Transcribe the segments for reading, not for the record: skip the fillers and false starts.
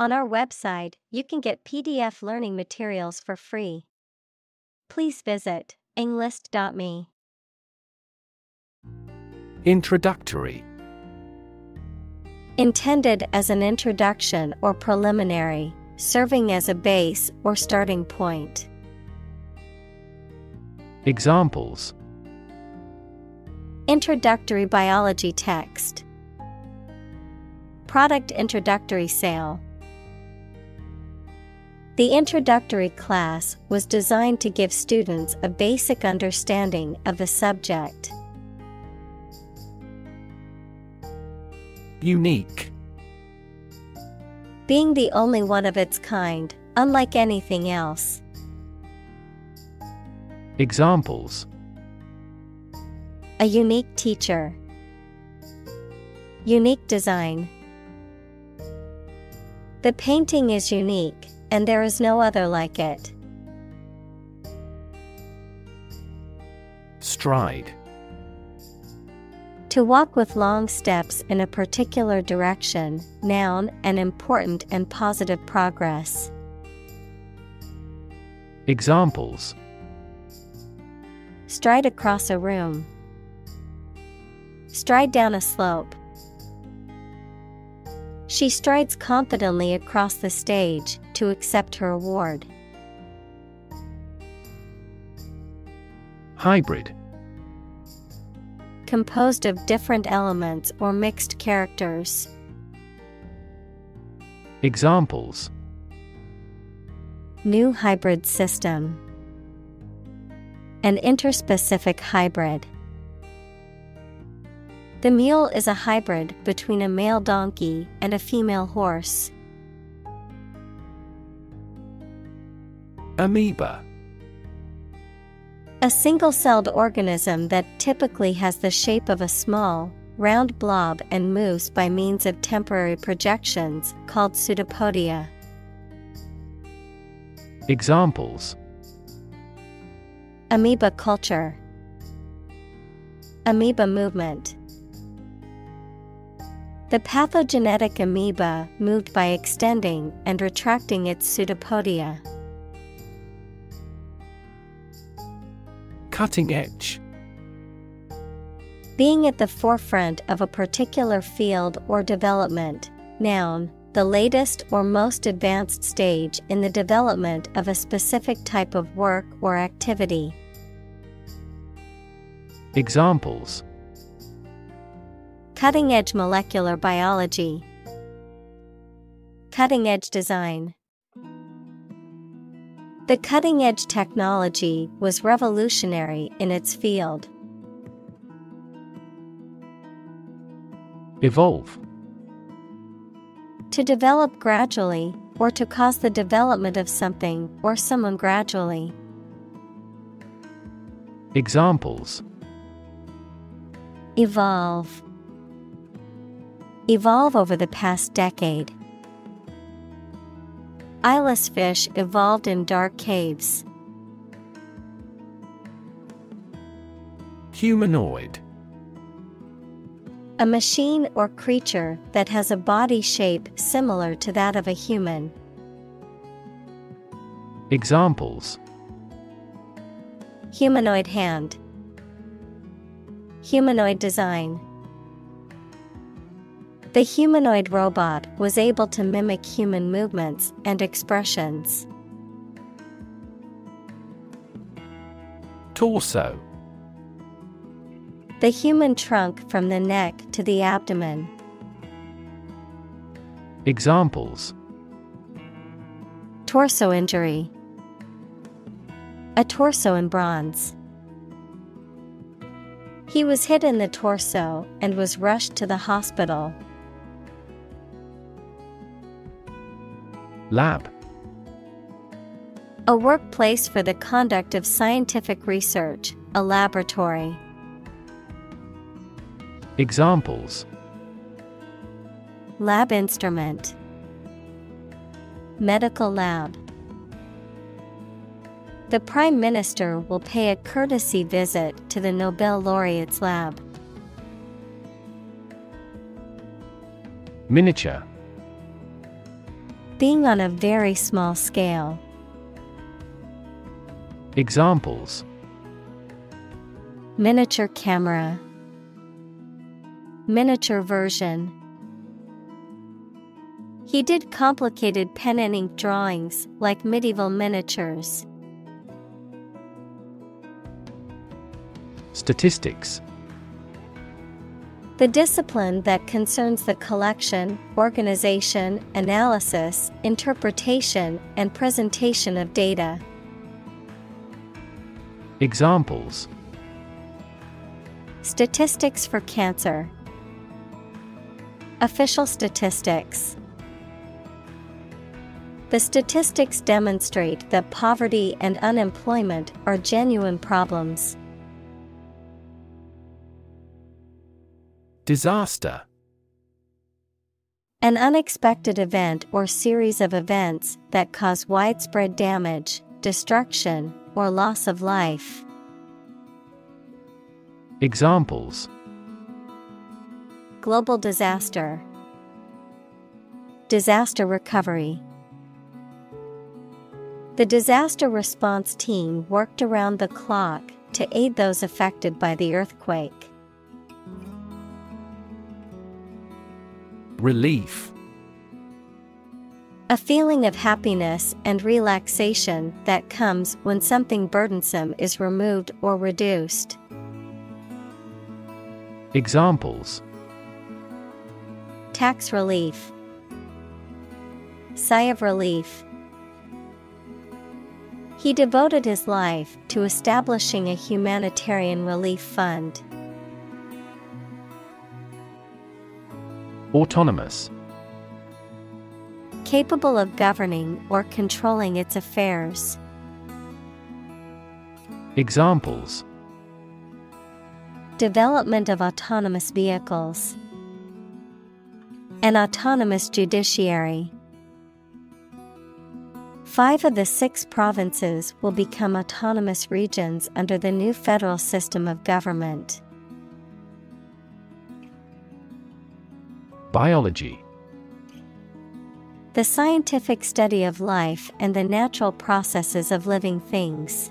On our website, you can get PDF learning materials for free. Please visit Englist.me. Introductory. Intended as an introduction or preliminary, serving as a base or starting point. Examples: introductory biology text, product introductory sale. The introductory class was designed to give students a basic understanding of the subject. Unique. Being the only one of its kind, unlike anything else. Examples: a unique teacher, unique design. The painting is unique, and there is no other like it. Stride. To walk with long steps in a particular direction, noun, an important and positive progress. Examples: stride across a room, stride down a slope. She strides confidently across the stage to accept her award. Hybrid. Composed of different elements or mixed characters. Examples: new hybrid system, an interspecific hybrid. The mule is a hybrid between a male donkey and a female horse. Amoeba. A single-celled organism that typically has the shape of a small, round blob and moves by means of temporary projections called pseudopodia. Examples: amoeba culture, amoeba movement. The pathogenetic amoeba moved by extending and retracting its pseudopodia. Cutting edge. Being at the forefront of a particular field or development. Noun, the latest or most advanced stage in the development of a specific type of work or activity. Examples: cutting edge molecular biology, cutting edge design. The cutting-edge technology was revolutionary in its field. Evolve. To develop gradually, or to cause the development of something or someone gradually. Examples: evolve, evolve over the past decade. Eyeless fish evolved in dark caves. Humanoid. A machine or creature that has a body shape similar to that of a human. Examples: humanoid hand, humanoid design. The humanoid robot was able to mimic human movements and expressions. Torso. The human trunk from the neck to the abdomen. Examples: torso injury, a torso in bronze. He was hit in the torso and was rushed to the hospital. Lab. A workplace for the conduct of scientific research, a laboratory. Examples: lab instrument, medical lab. The Prime Minister will pay a courtesy visit to the Nobel laureate's lab. Miniature. Being on a very small scale. Examples: miniature camera, miniature version. He did complicated pen and ink drawings like medieval miniatures. Statistics: the discipline that concerns the collection, organization, analysis, interpretation, and presentation of data. Examples: statistics for cancer, official statistics. The statistics demonstrate that poverty and unemployment are genuine problems. Disaster: an unexpected event or series of events that cause widespread damage, destruction, or loss of life. Examples: global disaster, disaster recovery. The disaster response team worked around the clock to aid those affected by the earthquake. Relief: a feeling of happiness and relaxation that comes when something burdensome is removed or reduced. Examples: tax relief, sigh of relief. He devoted his life to establishing a humanitarian relief fund. Autonomous: capable of governing or controlling its affairs. Examples: development of autonomous vehicles, an autonomous judiciary. 5 of the 6 provinces will become autonomous regions under the new federal system of government. Biology: the scientific study of life and the natural processes of living things.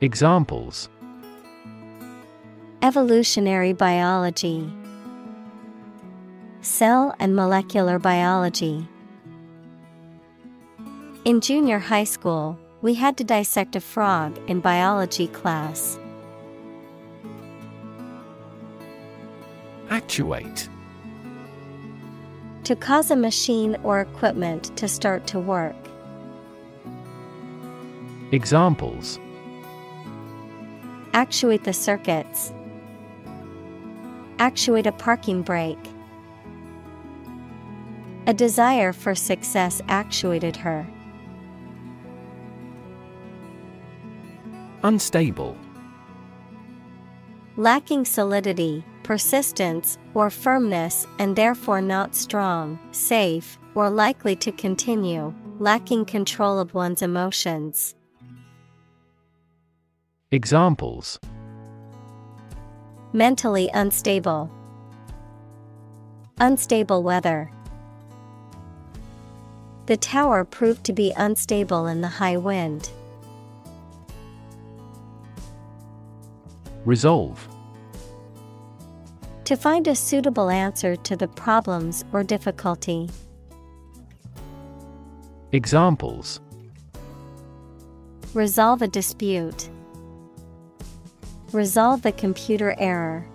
Examples: evolutionary biology, cell and molecular biology. In junior high school, we had to dissect a frog in biology class. Actuate: to cause a machine or equipment to start to work. Examples: actuate the circuits, actuate a parking brake. A desire for success actuated her. Unstable: lacking solidity, persistence, or firmness, and therefore not strong, safe, or likely to continue, lacking control of one's emotions. Examples: mentally unstable, unstable weather. The tower proved to be unstable in the high wind. Resolve: to find a suitable answer to the problems or difficulty. Examples: resolve a dispute, resolve the computer error.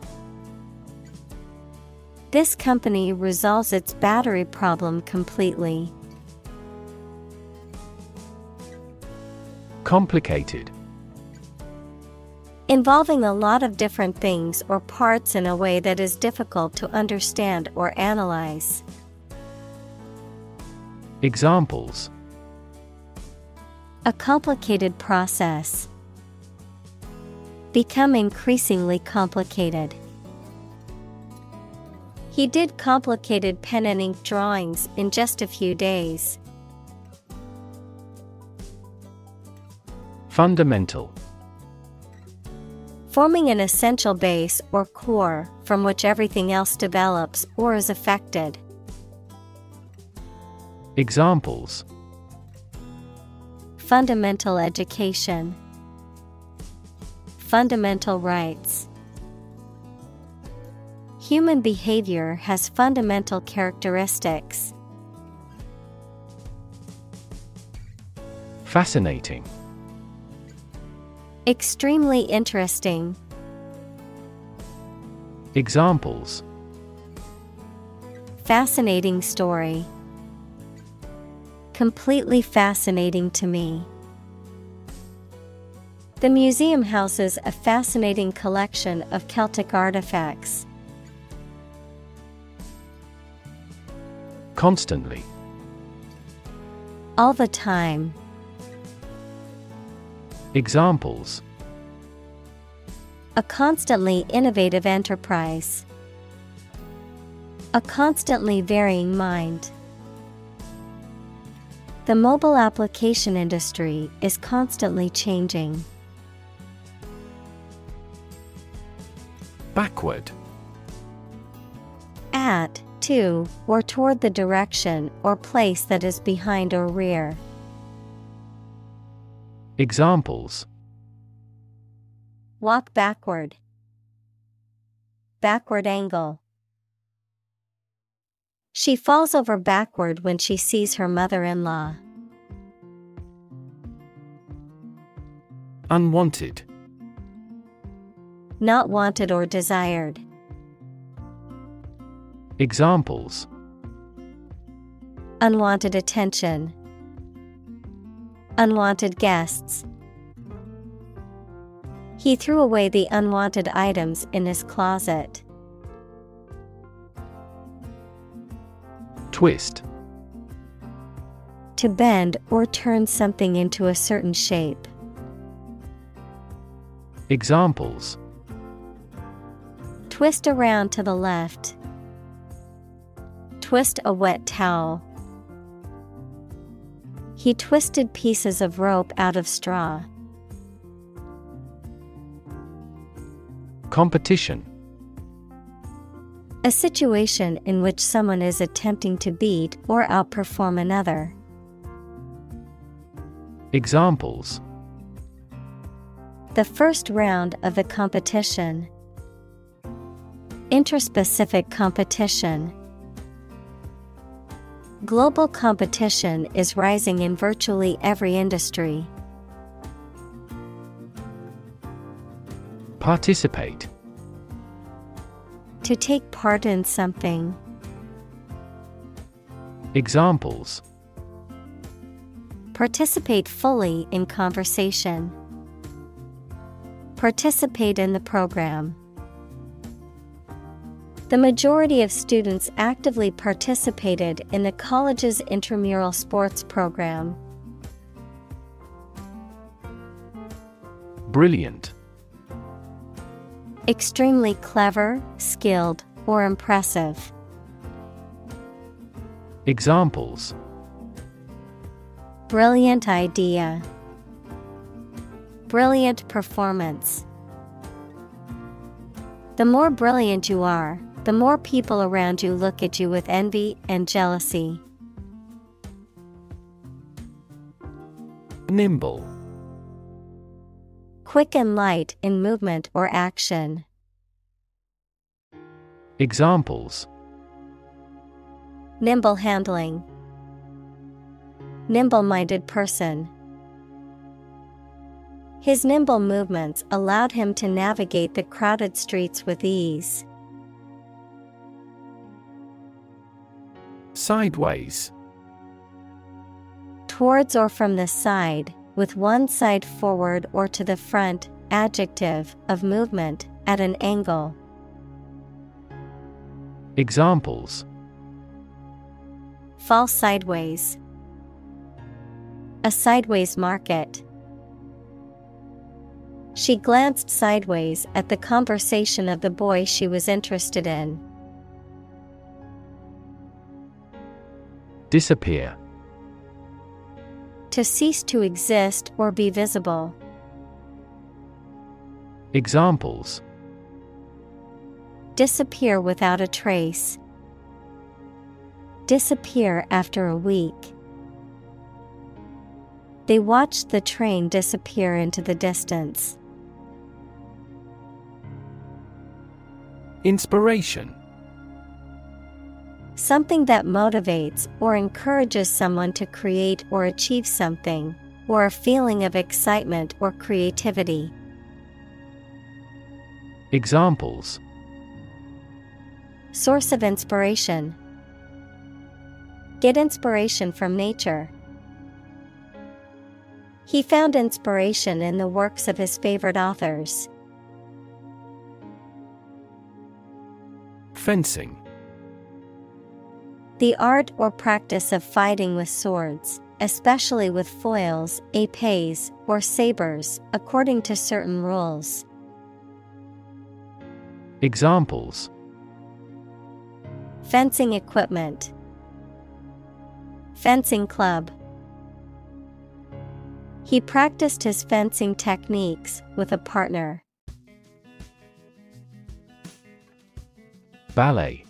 This company resolves its battery problem completely. Complicated: involving a lot of different things or parts in a way that is difficult to understand or analyze. Examples: a complicated process, become increasingly complicated. He did complicated pen and ink drawings in just a few days. Fundamental: forming an essential base or core from which everything else develops or is affected. Examples: Fundamental education, fundamental rights. Human behavior has fundamental characteristics. Fascinating. Extremely interesting. Examples: Fascinating story. Completely fascinating to me. The museum houses a fascinating collection of Celtic artifacts. Constantly. All the time. Examples: A constantly innovative enterprise. A constantly varying mind. The mobile application industry is constantly changing. Backward. At, to, or toward the direction or place that is behind or rear. Examples: Walk backward. Backward angle. She falls over backward when she sees her mother-in-law. Unwanted. Not wanted or desired. Examples: Unwanted attention. Unwanted guests. He threw away the unwanted items in his closet. Twist. To bend or turn something into a certain shape. Examples: Twist around to the left. Twist a wet towel. He twisted pieces of rope out of straw. Competition. A situation in which someone is attempting to beat or outperform another. Examples: The first round of the competition. Interspecific competition. Global competition is rising in virtually every industry. Participate. To take part in something. Examples: Participate fully in conversation. Participate in the program. The majority of students actively participated in the college's intramural sports program. Brilliant. Extremely clever, skilled, or impressive. Examples: Brilliant idea. Brilliant performance. The more brilliant you are, the more people around you look at you with envy and jealousy. Nimble. Quick and light in movement or action. Examples: Nimble handling. Nimble-minded person. His nimble movements allowed him to navigate the crowded streets with ease. Sideways. Towards or from the side, with one side forward or to the front, adjective, of movement, at an angle. Examples: Fall sideways. A sideways market. She glanced sideways at the conversation of the boy she was interested in. Disappear. To cease to exist or be visible. Examples: Disappear without a trace. Disappear after a week. They watched the train disappear into the distance. Inspiration. Something that motivates or encourages someone to create or achieve something, or a feeling of excitement or creativity. Examples. Source of inspiration. Get inspiration from nature. He found inspiration in the works of his favorite authors. Fencing. The art or practice of fighting with swords, especially with foils, épées, or sabers, according to certain rules. Examples. Fencing equipment. Fencing club. He practiced his fencing techniques with a partner. Ballet.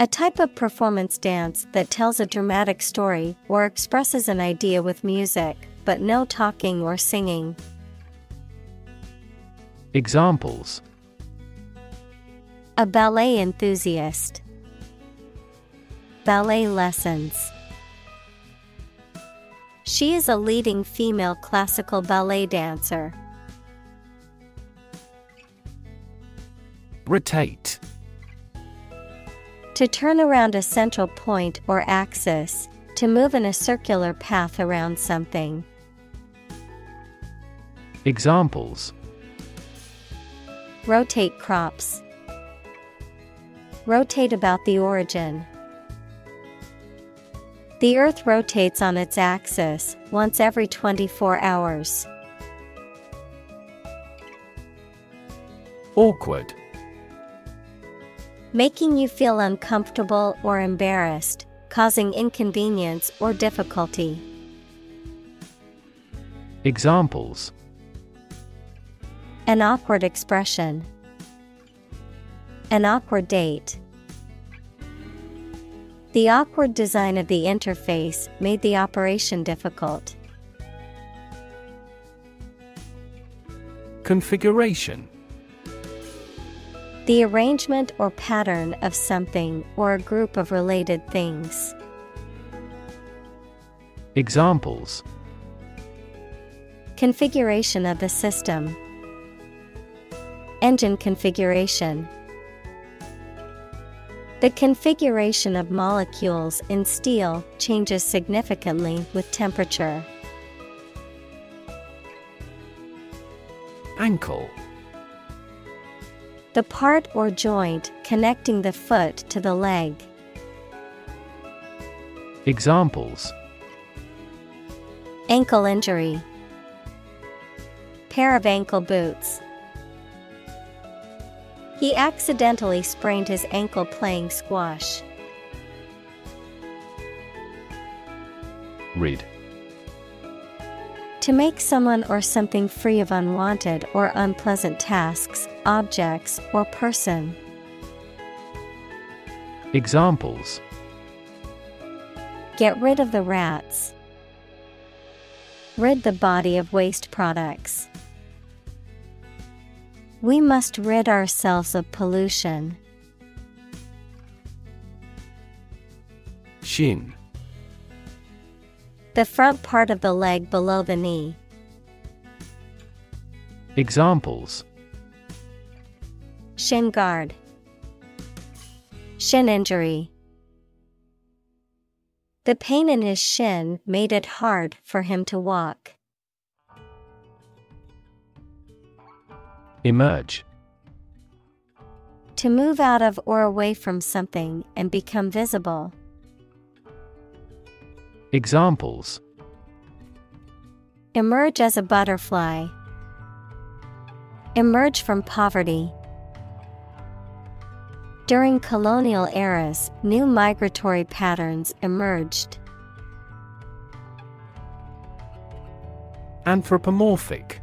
A type of performance dance that tells a dramatic story or expresses an idea with music, but no talking or singing. Examples. A ballet enthusiast. Ballet lessons. She is a leading female classical ballet dancer. Rotate. To turn around a central point or axis, to move in a circular path around something. Examples. Rotate crops. Rotate about the origin. The Earth rotates on its axis once every 24 hours. Awkward. Making you feel uncomfortable or embarrassed, causing inconvenience or difficulty. Examples. An awkward expression. An awkward date. The awkward design of the interface made the operation difficult. Configuration. The arrangement or pattern of something or a group of related things. Examples. Configuration of the system. Engine configuration. The configuration of molecules in steel changes significantly with temperature. Ankle. The part or joint connecting the foot to the leg. Examples. Ankle injury. Pair of ankle boots. He accidentally sprained his ankle playing squash. Rid. To make someone or something free of unwanted or unpleasant tasks, objects, or person. Examples. Get rid of the rats. Rid the body of waste products. We must rid ourselves of pollution. Shin. The front part of the leg below the knee. Examples. Shin guard. Shin injury. The pain in his shin made it hard for him to walk. Emerge. To move out of or away from something and become visible. Examples. Emerge as a butterfly. Emerge from poverty. During colonial eras, new migratory patterns emerged. Anthropomorphic.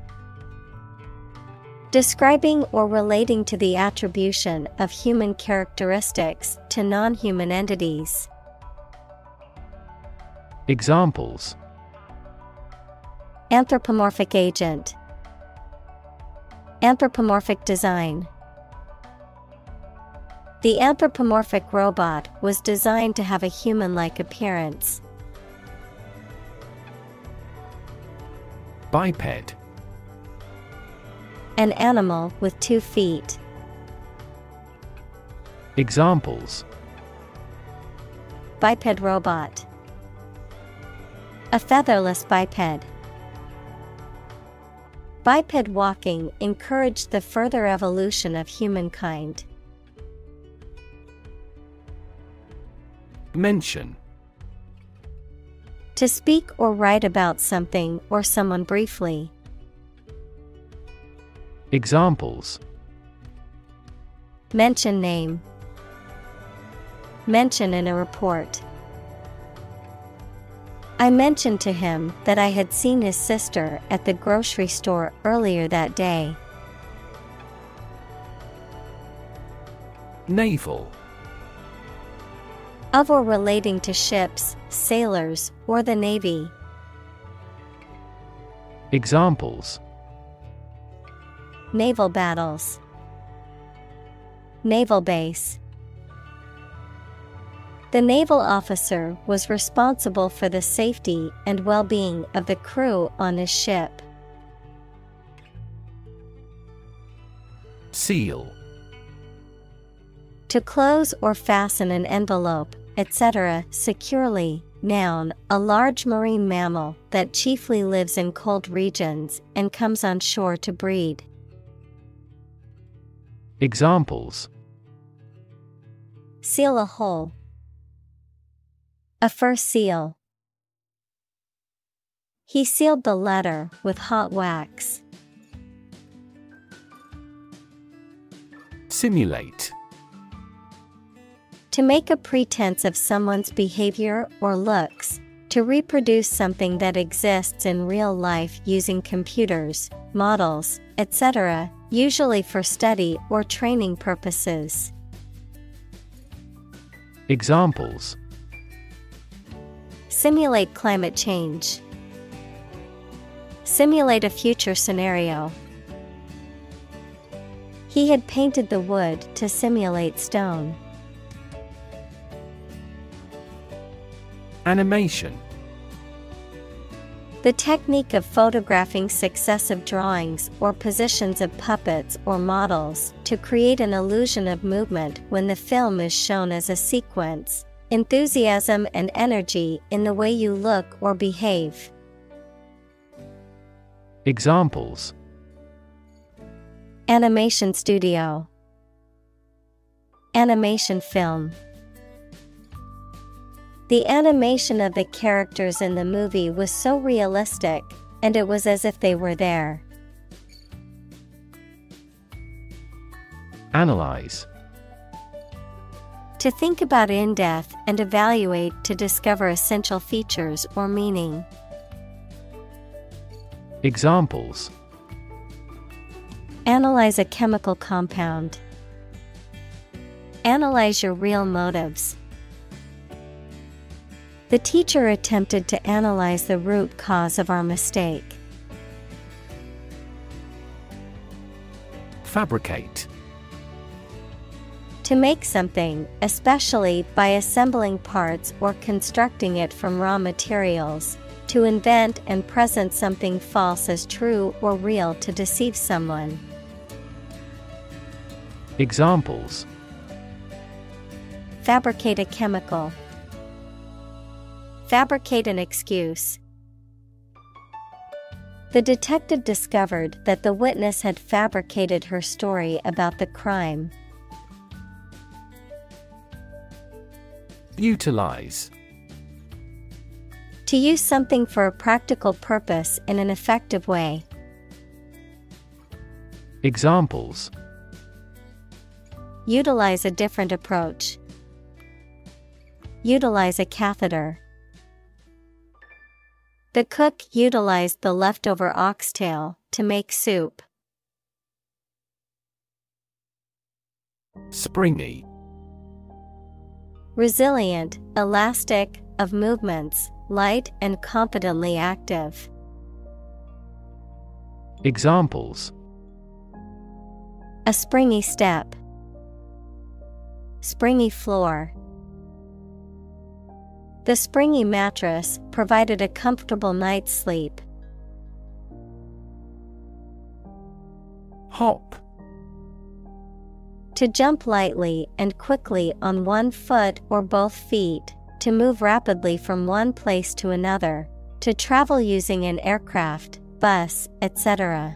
Describing or relating to the attribution of human characteristics to to non-human entities. Examples: anthropomorphic agent, anthropomorphic design. The anthropomorphic robot was designed to have a human-like appearance. Biped. An animal with 2 feet. Examples: biped robot, a featherless biped. Biped walking encouraged the further evolution of humankind. Mention. To speak or write about something or someone briefly. Examples: mention name, mention in a report. I mentioned to him that I had seen his sister at the grocery store earlier that day. Naval. Of or relating to ships, sailors, or the navy. Examples: naval battles, naval base. The naval officer was responsible for the safety and well-being of the crew on his ship. Seal. To close or fasten an envelope, etc. securely. Noun, a large marine mammal that chiefly lives in cold regions and comes on shore to breed. Examples: seal a hole, a fur seal. He sealed the letter with hot wax. Simulate. To make a pretense of someone's behavior or looks, to reproduce something that exists in real life using computers, models, etc., usually for study or training purposes. Examples: simulate climate change, simulate a future scenario. He had painted the wood to simulate stone. Animation. The technique of photographing successive drawings or positions of puppets or models to create an illusion of movement when the film is shown as a sequence. Enthusiasm and energy in the way you look or behave. Examples: animation studio, animation film. The animation of the characters in the movie was so realistic, and it was as if they were there. Analyze. To think about in depth and evaluate to discover essential features or meaning. Examples: analyze a chemical compound, analyze your real motives. The teacher attempted to analyze the root cause of our mistake. Fabricate. To make something, especially by assembling parts or constructing it from raw materials. To invent and present something false as true or real to deceive someone. Examples: fabricate a chemical, fabricate an excuse. The detective discovered that the witness had fabricated her story about the crime. Utilize. To use something for a practical purpose in an effective way. Examples: utilize a different approach, utilize a catheter. The cook utilized the leftover oxtail to make soup. Springy. Resilient, elastic, of movements, light and confidently active. Examples: a springy step, springy floor. The springy mattress provided a comfortable night's sleep. Hop. To jump lightly and quickly on one foot or both feet, to move rapidly from one place to another, to travel using an aircraft, bus, etc.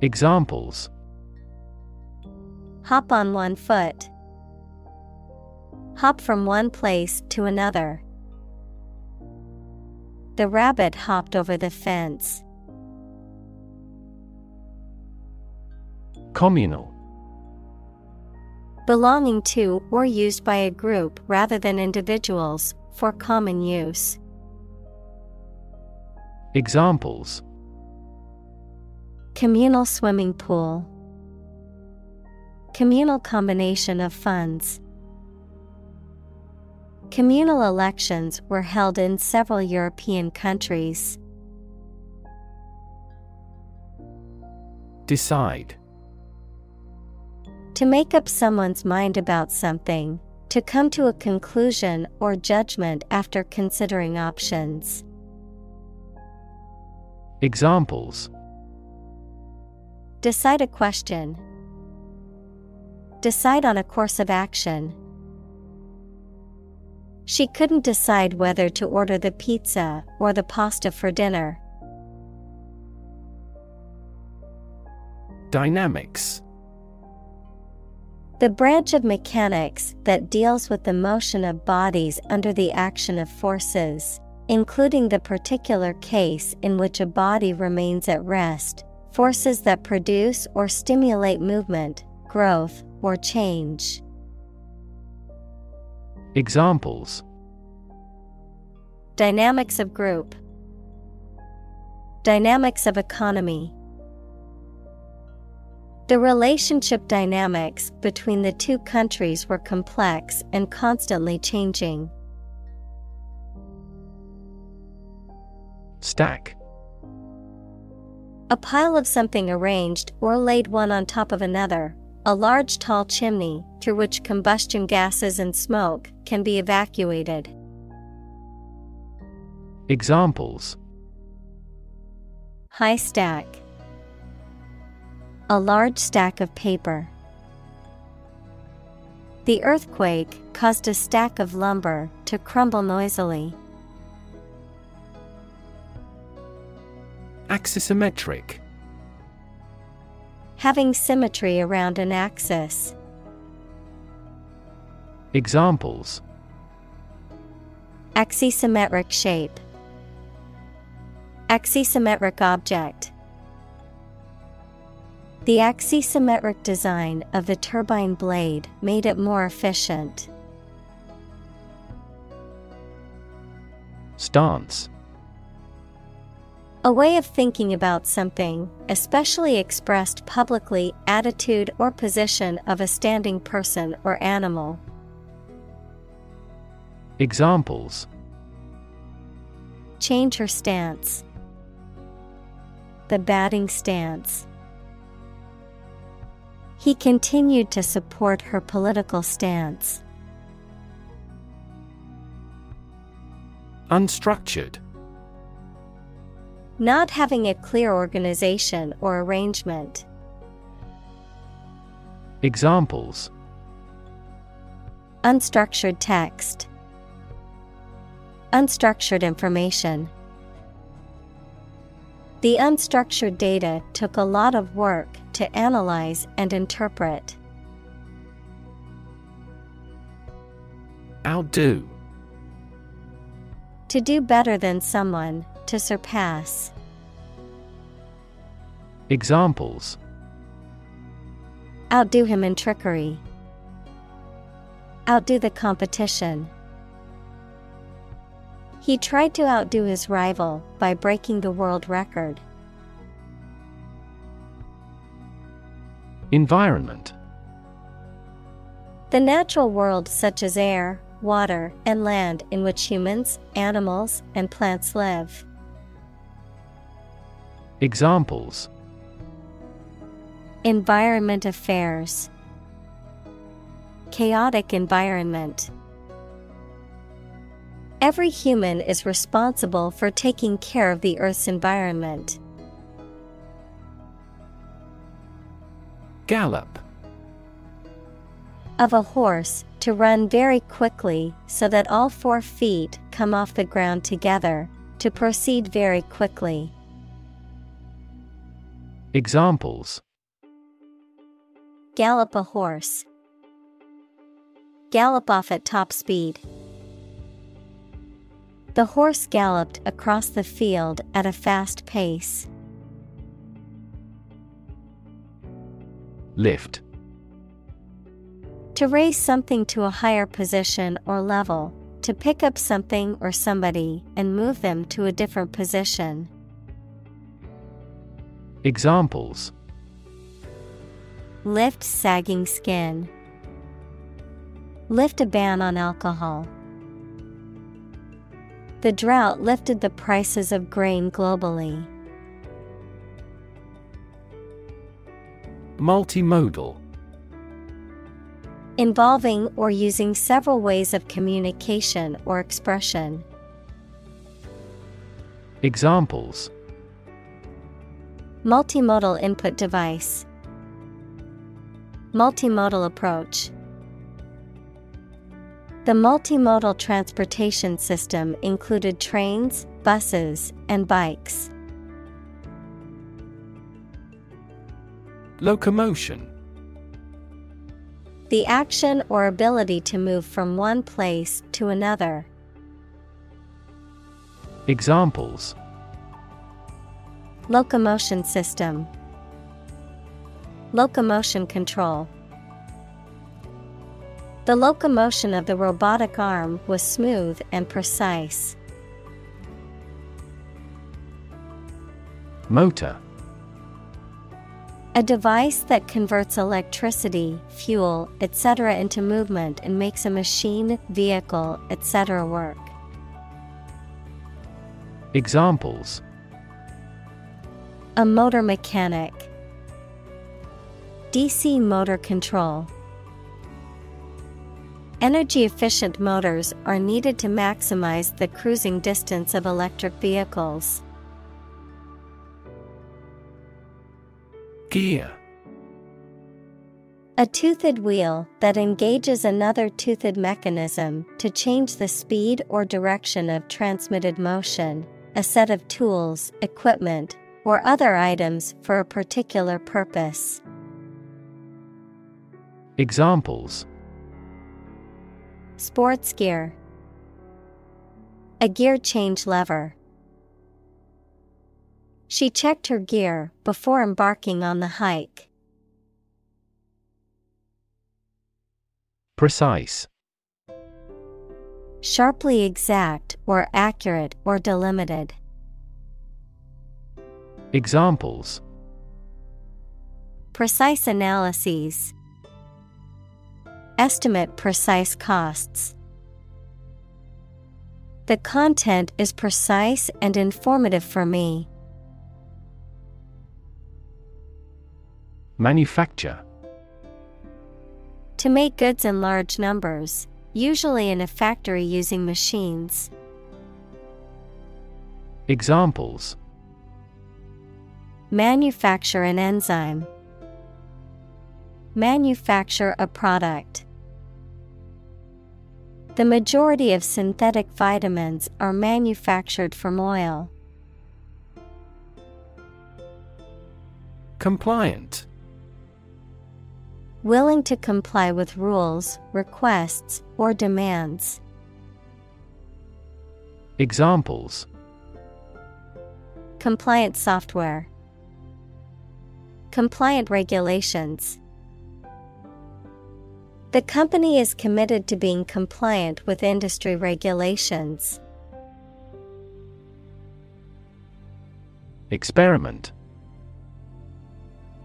Examples: hop on one foot, hop from one place to another. The rabbit hopped over the fence. Communal. Belonging to or used by a group rather than individuals, for common use. Examples: communal swimming pool, communal combination of funds. Communal elections were held in several European countries. Decide. To make up someone's mind about something, to come to a conclusion or judgment after considering options. Examples: decide a question, decide on a course of action. She couldn't decide whether to order the pizza or the pasta for dinner. Dynamics. The branch of mechanics that deals with the motion of bodies under the action of forces, including the particular case in which a body remains at rest, forces that produce or stimulate movement, growth, or change. Examples: dynamics of group, dynamics of economy. The relationship dynamics between the two countries were complex and constantly changing. Stack. A pile of something arranged or laid one on top of another, a large tall chimney through which combustion gases and smoke can be evacuated. Examples: high stack, a large stack of paper. The earthquake caused a stack of lumber to crumble noisily. Axisymmetric. Having symmetry around an axis. Examples: axisymmetric shape, axisymmetric object. The axisymmetric design of the turbine blade made it more efficient. Stance. A way of thinking about something, especially expressed publicly, attitude or position of a standing person or animal. Examples: change her stance, the batting stance. He continued to support her political stance. Unstructured. Not having a clear organization or arrangement. Examples: unstructured text, unstructured information. The unstructured data took a lot of work to analyze and interpret. Outdo. To do better than someone, to surpass. Examples: outdo him in trickery, outdo the competition. He tried to outdo his rival by breaking the world record. Environment. The natural world, such as air, water, and land, in which humans, animals, and plants live. Examples: Environment affairs, chaotic environment. Every human is responsible for taking care of the Earth's environment. Gallop. Of a horse, to run very quickly so that all 4 feet come off the ground together, to proceed very quickly. Examples: Gallop a horse. Gallop off at top speed. The horse galloped across the field at a fast pace. Lift. To raise something to a higher position or level, to pick up something or somebody and move them to a different position. Examples: Lift sagging skin. Lift a ban on alcohol. The drought lifted the prices of grain globally. Multimodal. Involving or using several ways of communication or expression. Examples: Multimodal input device. Multimodal approach. The multimodal transportation system included trains, buses, and bikes. Locomotion. The action or ability to move from one place to another. Examples: Locomotion system. Locomotion control. The locomotion of the robotic arm was smooth and precise. Motor. A device that converts electricity, fuel, etc. into movement and makes a machine, vehicle, etc. work. Examples: A motor mechanic. DC motor control. Energy-efficient motors are needed to maximize the cruising distance of electric vehicles. Gear. A toothed wheel that engages another toothed mechanism to change the speed or direction of transmitted motion, a set of tools, equipment, or other items for a particular purpose. Examples: Sports gear. A gear change lever. She checked her gear before embarking on the hike. Precise. Sharply exact or accurate or delimited. Examples: Precise analyses. Estimate precise costs. The content is precise and informative for me. Manufacture. To make goods in large numbers, usually in a factory using machines. Examples: Manufacture an enzyme. Manufacture a product. The majority of synthetic vitamins are manufactured from oil. Compliant. Willing to comply with rules, requests, or demands. Examples: Compliant software. Compliant regulations. The company is committed to being compliant with industry regulations. Experiment.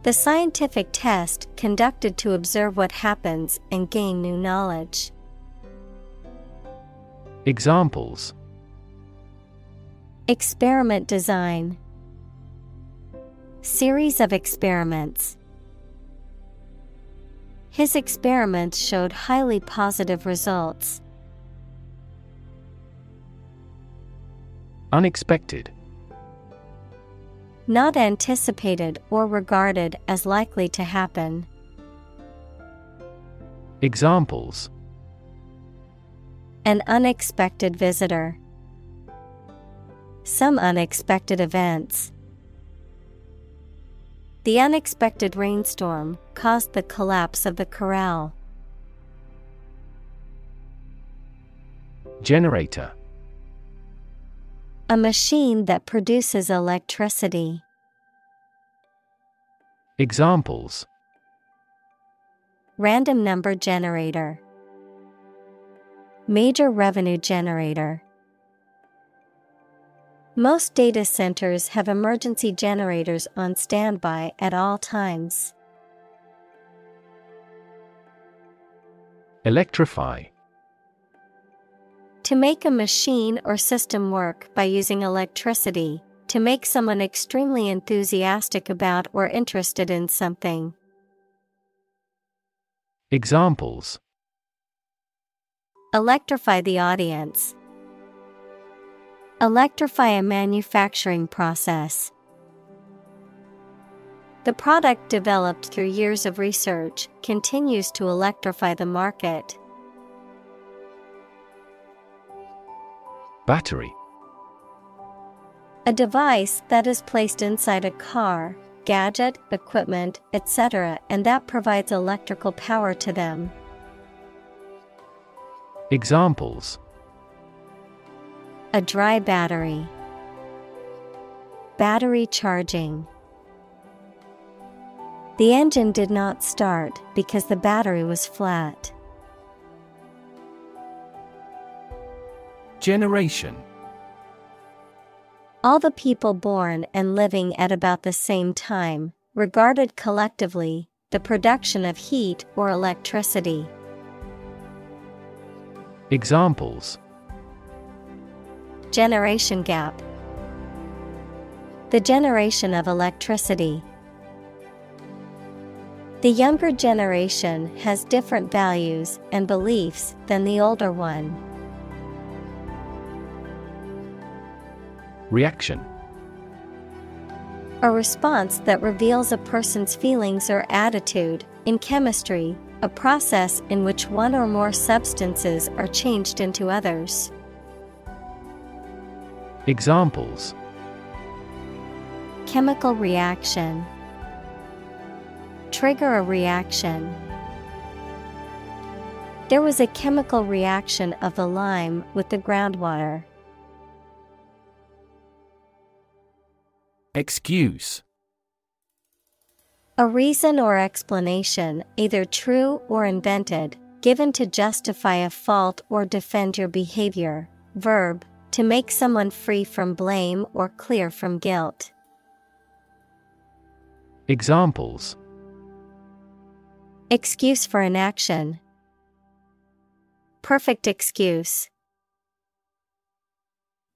The scientific test conducted to observe what happens and gain new knowledge. Examples: experiment design, series of experiments. His experiments showed highly positive results. Unexpected. Not anticipated or regarded as likely to happen. Examples: an unexpected visitor, some unexpected events. The unexpected rainstorm caused the collapse of the corral. Generator. A machine that produces electricity. Examples: random number generator, major revenue generator. Most data centers have emergency generators on standby at all times. Electrify. To make a machine or system work by using electricity, to make someone extremely enthusiastic about or interested in something. Examples: electrify the audience, electrify a manufacturing process. The product developed through years of research continues to electrify the market. Battery. A device that is placed inside a car, gadget, equipment, etc., and that provides electrical power to them. Examples: a dry battery, battery charging. The engine did not start because the battery was flat. Generation. All the people born and living at about the same time, regarded collectively, the production of heat or electricity. Examples: generation gap, the generation of electricity. The younger generation has different values and beliefs than the older one. Reaction. A response that reveals a person's feelings or attitude. In chemistry, a process in which one or more substances are changed into others. Examples: chemical reaction, trigger a reaction. There was a chemical reaction of the lime with the groundwater. Excuse. A reason or explanation, either true or invented, given to justify a fault or defend your behavior. Verb, to make someone free from blame or clear from guilt. Examples: excuse for inaction, perfect excuse.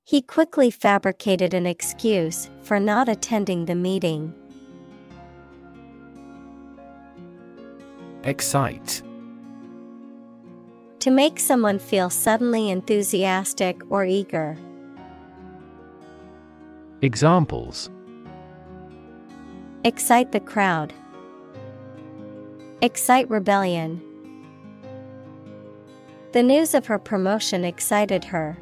He quickly fabricated an excuse for not attending the meeting. Excite. To make someone feel suddenly enthusiastic or eager. Examples: excite the crowd, excite rebellion. The news of her promotion excited her.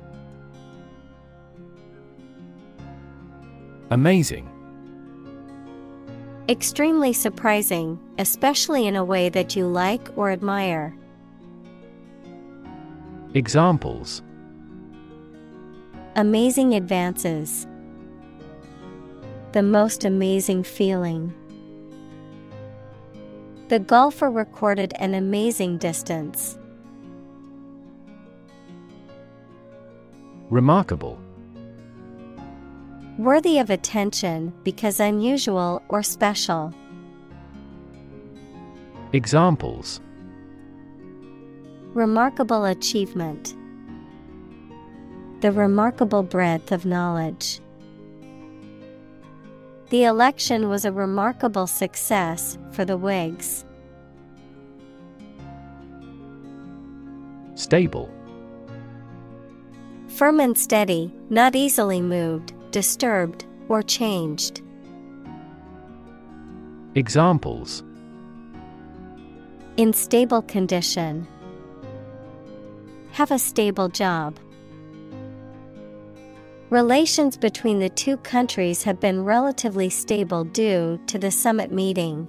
Amazing. Extremely surprising, especially in a way that you like or admire. Examples: amazing advances, the most amazing feeling. The golfer recorded an amazing distance. Remarkable. Worthy of attention because unusual or special. Examples: remarkable achievement, the remarkable breadth of knowledge. The election was a remarkable success for the Whigs. Stable. Firm and steady, not easily moved, disturbed, or changed. Examples: in stable condition. Have a stable job. Relations between the two countries have been relatively stable due to the summit meeting.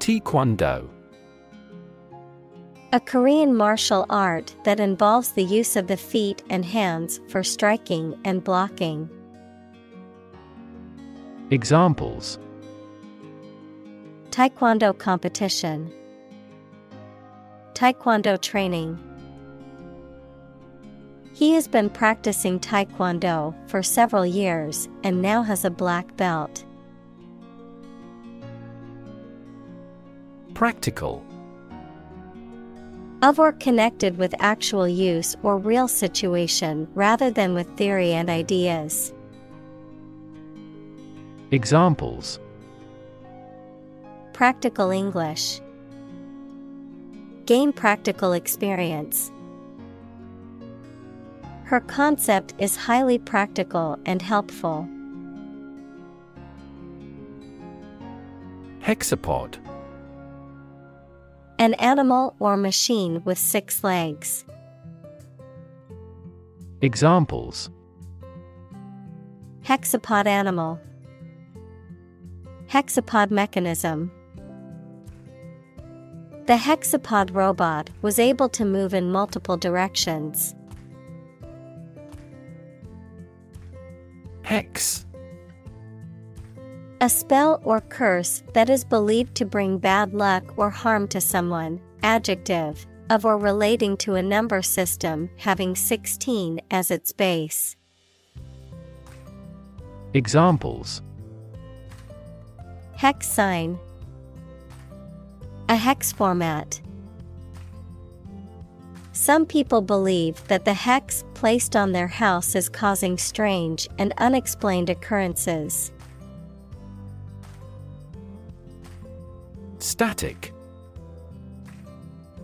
Taekwondo. A Korean martial art that involves the use of the feet and hands for striking and blocking. Examples: Taekwondo competition, Taekwondo training. He has been practicing Taekwondo for several years and now has a black belt. Practical. Of or connected with actual use or real situation rather than with theory and ideas. Examples: practical English. Gain practical experience. Her concept is highly practical and helpful. Hexapod. An animal or machine with 6 legs. Examples: hexapod animal, hexapod mechanism. The hexapod robot was able to move in multiple directions. Hex. A spell or curse that is believed to bring bad luck or harm to someone. Adjective, of or relating to a number system having 16 as its base. Examples: hex sign, a hex format. Some people believe that the hex placed on their house is causing strange and unexplained occurrences. Static.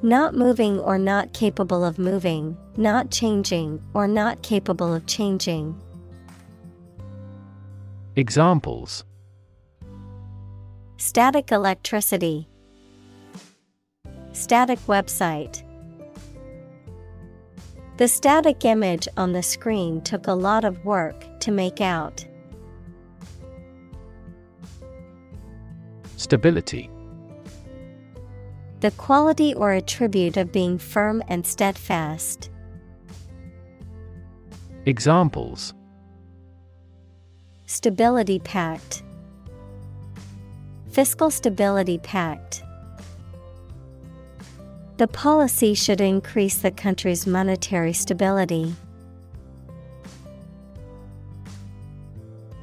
Not moving or not capable of moving, not changing or not capable of changing. Examples: static electricity, static website. The static image on the screen took a lot of work to make out. Stability. The quality or attribute of being firm and steadfast. Examples: stability pact, fiscal stability pact. The policy should increase the country's monetary stability.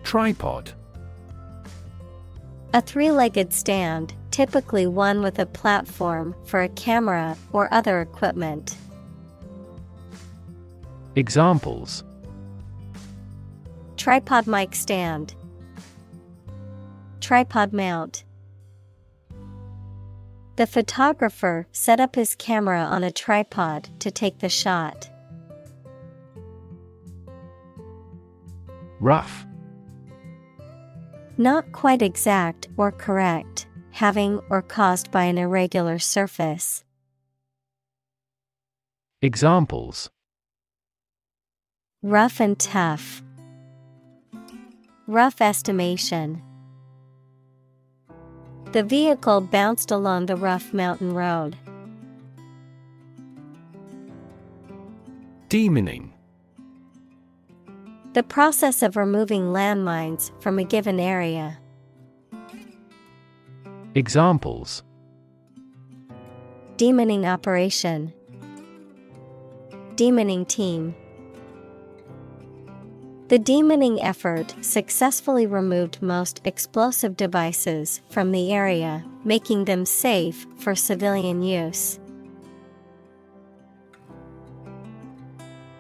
Tripod. A 3-legged stand, typically one with a platform for a camera or other equipment. Examples: tripod mic stand, tripod mount. The photographer set up his camera on a tripod to take the shot. Rough. Not quite exact or correct, having or caused by an irregular surface. Examples: rough and tough, rough estimation. The vehicle bounced along the rough mountain road. Demining. The process of removing landmines from a given area. Examples: demining operation, demining team. The demining effort successfully removed most explosive devices from the area, making them safe for civilian use.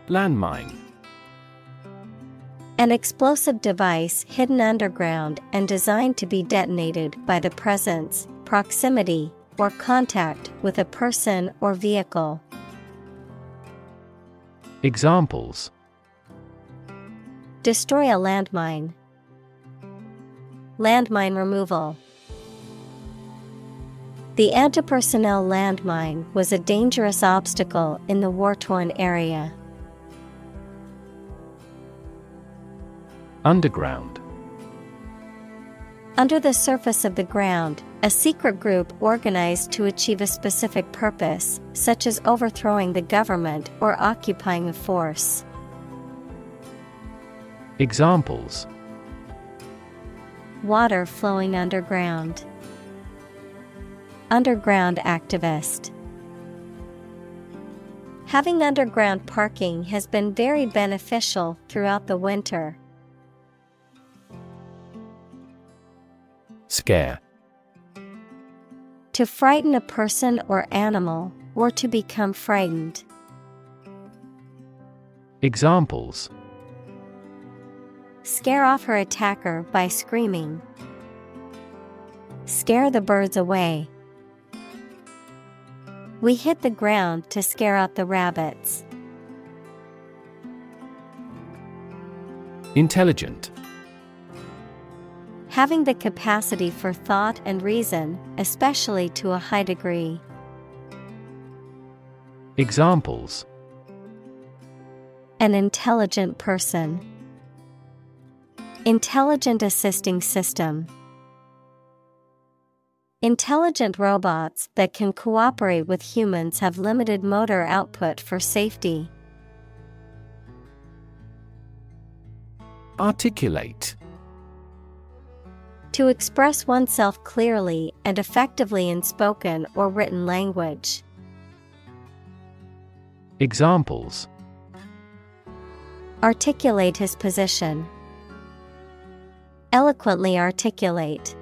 Landmine. An explosive device hidden underground and designed to be detonated by the presence, proximity, or contact with a person or vehicle. Examples: destroy a landmine. Landmine removal. The anti-personnel landmine was a dangerous obstacle in the war-torn area. Underground. Under the surface of the ground, a secret group organized to achieve a specific purpose, such as overthrowing the government or occupying a force. Examples: water flowing underground. Underground activist. Having underground parking has been very beneficial throughout the winter. Scare. To frighten a person or animal, or to become frightened. Examples: scare off her attacker by screaming. Scare the birds away. We hit the ground to scare out the rabbits. Intelligent. Having the capacity for thought and reason, especially to a high degree. Examples: an intelligent person. Intelligent assisting system. Intelligent robots that can cooperate with humans have limited motor output for safety. Articulate. To express oneself clearly and effectively in spoken or written language. Examples: articulate his position. Eloquently articulate.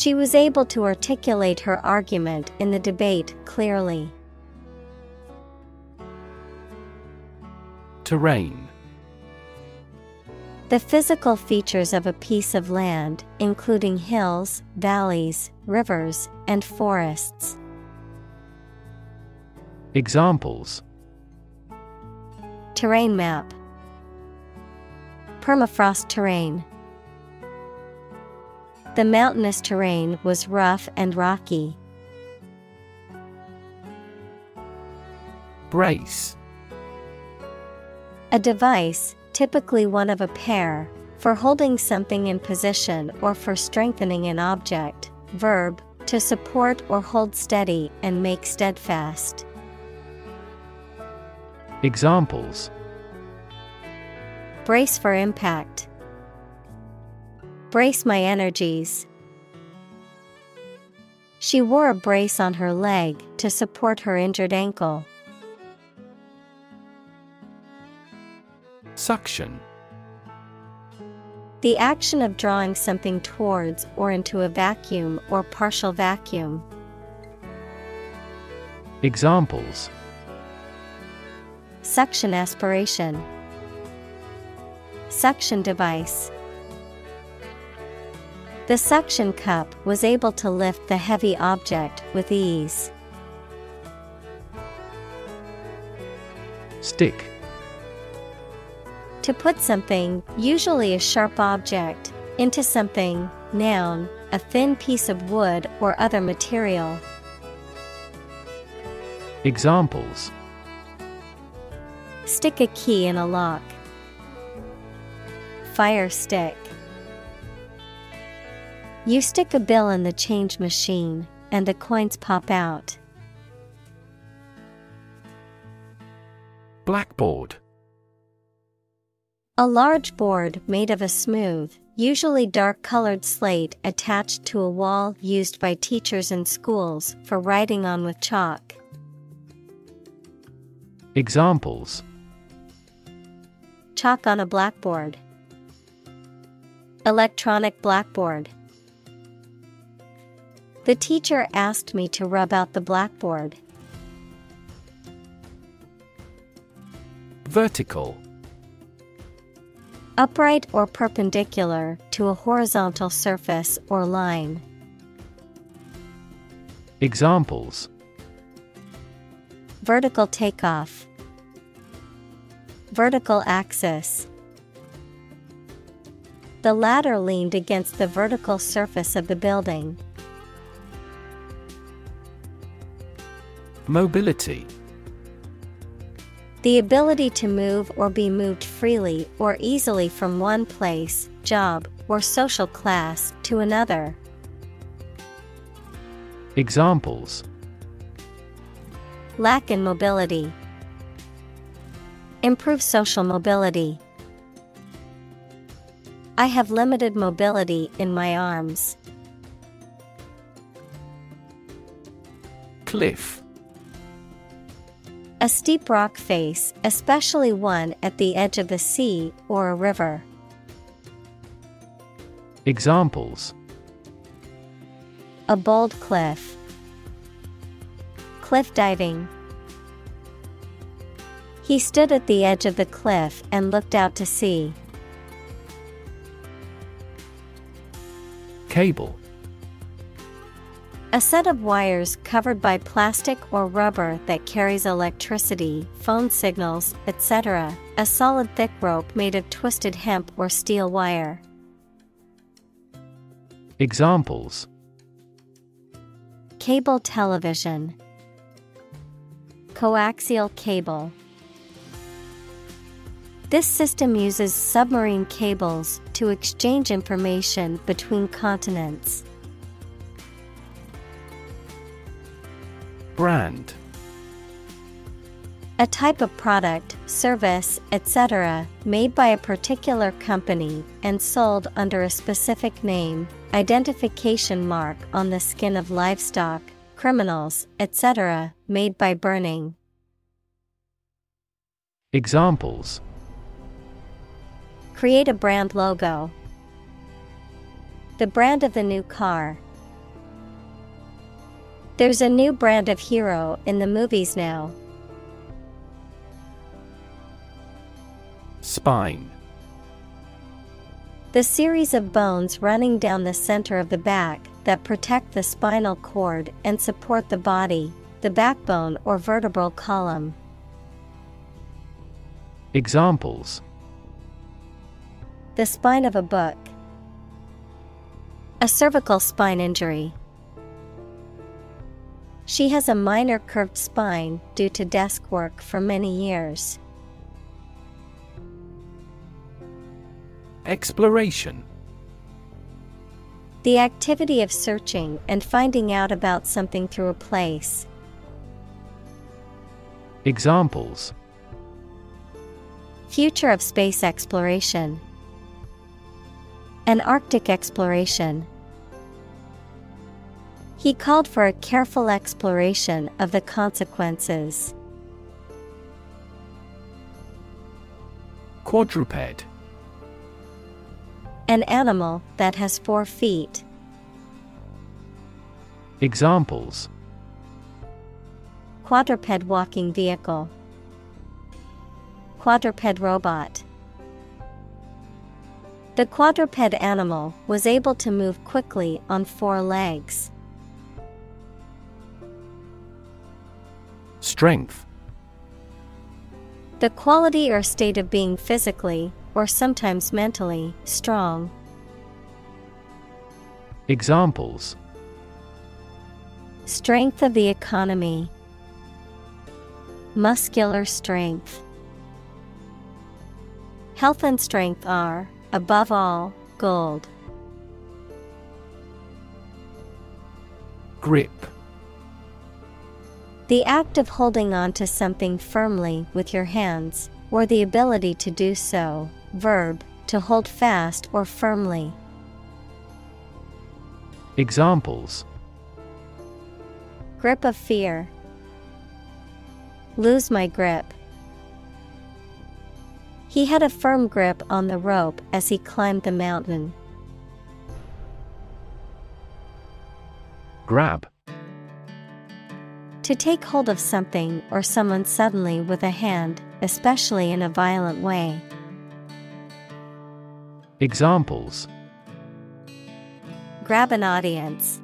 She was able to articulate her argument in the debate clearly. Terrain. The physical features of a piece of land, including hills, valleys, rivers, and forests. Examples: terrain map. Permafrost terrain. The mountainous terrain was rough and rocky. Brace. A device, typically one of a pair, for holding something in position or for strengthening an object. Verb, to support or hold steady and make steadfast. Examples: brace for impact. Brace my energies. She wore a brace on her leg to support her injured ankle. Suction. The action of drawing something towards or into a vacuum or partial vacuum. Examples: suction aspiration. Suction device. The suction cup was able to lift the heavy object with ease. Stick. To put something, usually a sharp object, into something. Noun, a thin piece of wood or other material. Examples: stick a key in a lock. Fire stick. You stick a bill in the change machine, and the coins pop out. Blackboard. A large board made of a smooth, usually dark-colored slate attached to a wall used by teachers in schools for writing on with chalk. Examples: Chalk on a blackboard. Electronic blackboard. The teacher asked me to rub out the blackboard. Vertical. Upright or perpendicular to a horizontal surface or line. Examples: vertical takeoff, vertical axis. The ladder leaned against the vertical surface of the building. Mobility. The ability to move or be moved freely or easily from one place, job, or social class to another. Examples: lack in mobility, improve social mobility. I have limited mobility in my arms. Cliff. A steep rock face, especially one at the edge of the sea or a river. Examples: a bold cliff, cliff diving. He stood at the edge of the cliff and looked out to sea. Cable. A set of wires covered by plastic or rubber that carries electricity, phone signals, etc. A solid thick rope made of twisted hemp or steel wire. Examples: cable television, coaxial cable. This system uses submarine cables to exchange information between continents. Brand. A type of product, service, etc. made by a particular company and sold under a specific name, identification mark on the skin of livestock, criminals, etc. made by burning. Examples: create a brand logo, the brand of the new car. There's a new brand of hero in the movies now. Spine. The series of bones running down the center of the back that protect the spinal cord and support the body, the backbone or vertebral column. Examples: the spine of a book, a cervical spine injury. She has a minor curved spine due to desk work for many years. Exploration. The activity of searching and finding out about something through a place. Examples: future of space exploration, an Arctic exploration. He called for a careful exploration of the consequences. Quadruped. An animal that has 4 feet. Examples: quadruped walking vehicle, quadruped robot. The quadruped animal was able to move quickly on 4 legs. Strength. The quality or state of being physically, or sometimes mentally, strong. Examples: strength of the economy, muscular strength. Health and strength are, above all, gold. Grip. The act of holding on to something firmly with your hands, or the ability to do so. Verb, to hold fast or firmly. Examples: grip of fear, lose my grip. He had a firm grip on the rope as he climbed the mountain. Grab. To take hold of something or someone suddenly with a hand, especially in a violent way. Examples. Grab an audience.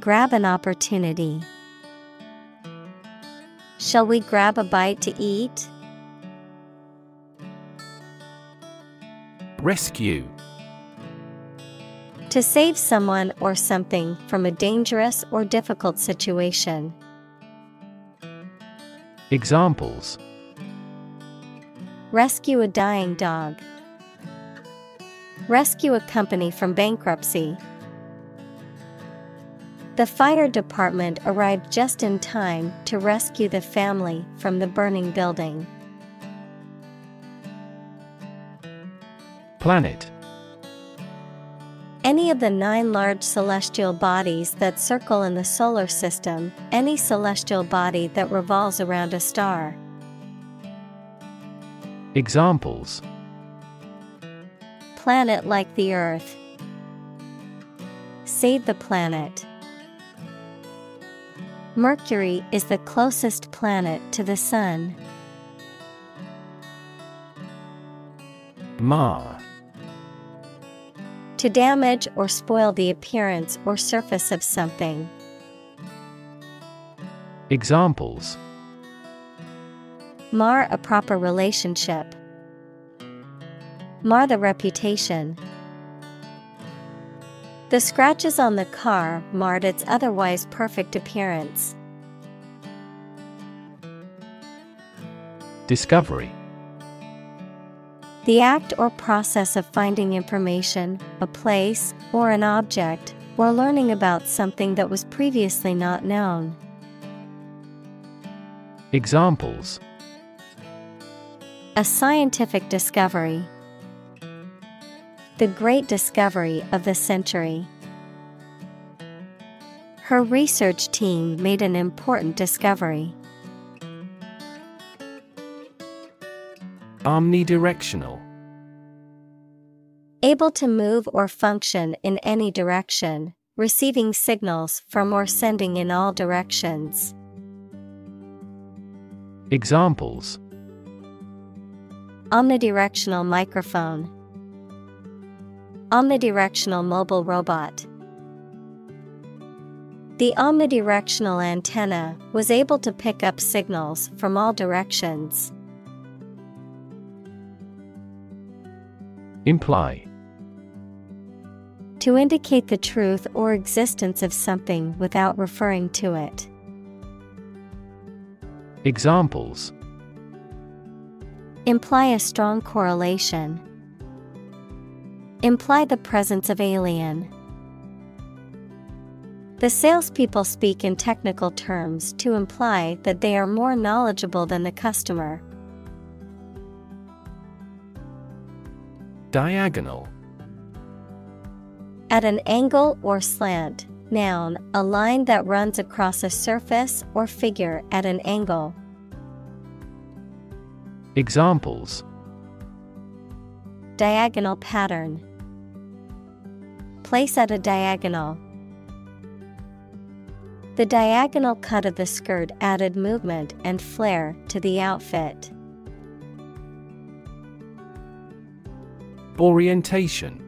Grab an opportunity. Shall we grab a bite to eat? Rescue. To save someone or something from a dangerous or difficult situation. Examples. Rescue a dying dog. Rescue a company from bankruptcy. The fire department arrived just in time to rescue the family from the burning building. Planet. Any of the 9 large celestial bodies that circle in the solar system, any celestial body that revolves around a star. Examples. Planet like the Earth. Save the planet. Mercury is the closest planet to the Sun. Mar. To damage or spoil the appearance or surface of something. Examples. Mar a proper relationship. Mar the reputation. The scratches on the car marred its otherwise perfect appearance. Discovery. The act or process of finding information, a place, or an object, or learning about something that was previously not known. Examples. A scientific discovery. The great discovery of the century. Her research team made an important discovery. Omnidirectional. Able to move or function in any direction, receiving signals from or sending in all directions. Examples. Omnidirectional microphone. Omnidirectional mobile robot. The omnidirectional antenna was able to pick up signals from all directions. Imply. To indicate the truth or existence of something without referring to it. Examples. Imply a strong correlation. Imply the presence of alien. The salespeople speak in technical terms to imply that they are more knowledgeable than the customer. Diagonal. At an angle or slant. Noun, a line that runs across a surface or figure at an angle. Examples. Diagonal pattern. Place at a diagonal. The diagonal cut of the skirt added movement and flair to the outfit. Orientation.